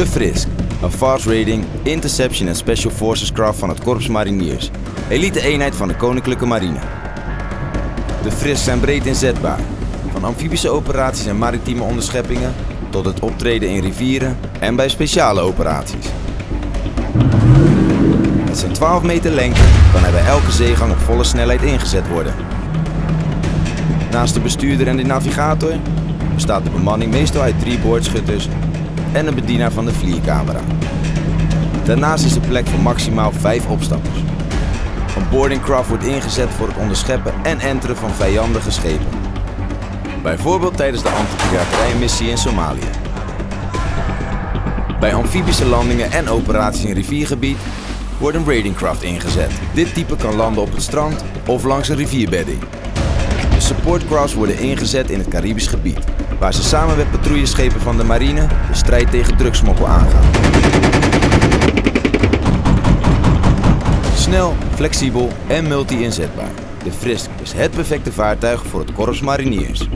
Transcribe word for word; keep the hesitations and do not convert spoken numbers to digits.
De FRISC, een Fast Raiding, Interception en Special Forces Craft van het Korps Mariniers, elite-eenheid van de Koninklijke Marine. De FRISC zijn breed inzetbaar, van amfibische operaties en maritieme onderscheppingen tot het optreden in rivieren en bij speciale operaties. Met zijn twaalf meter lengte kan hij bij elke zeegang op volle snelheid ingezet worden. Naast de bestuurder en de navigator bestaat de bemanning meestal uit drie boordschutters en een bedienaar van de vliercamera. Daarnaast is er plek voor maximaal vijf opstappers. Een boarding craft wordt ingezet voor het onderscheppen en enteren van vijandige schepen. Bijvoorbeeld tijdens de antipiraterijmissie in Somalië. Bij amfibische landingen en operaties in riviergebied wordt een raiding craft ingezet. Dit type kan landen op het strand of langs een rivierbedding. De support crafts worden ingezet in het Caribisch gebied, waar ze samen met patrouilleschepen van de marine de strijd tegen drugsmokkel aangaan. Snel, flexibel en multi-inzetbaar. De FRISC is het perfecte vaartuig voor het Korps Mariniers.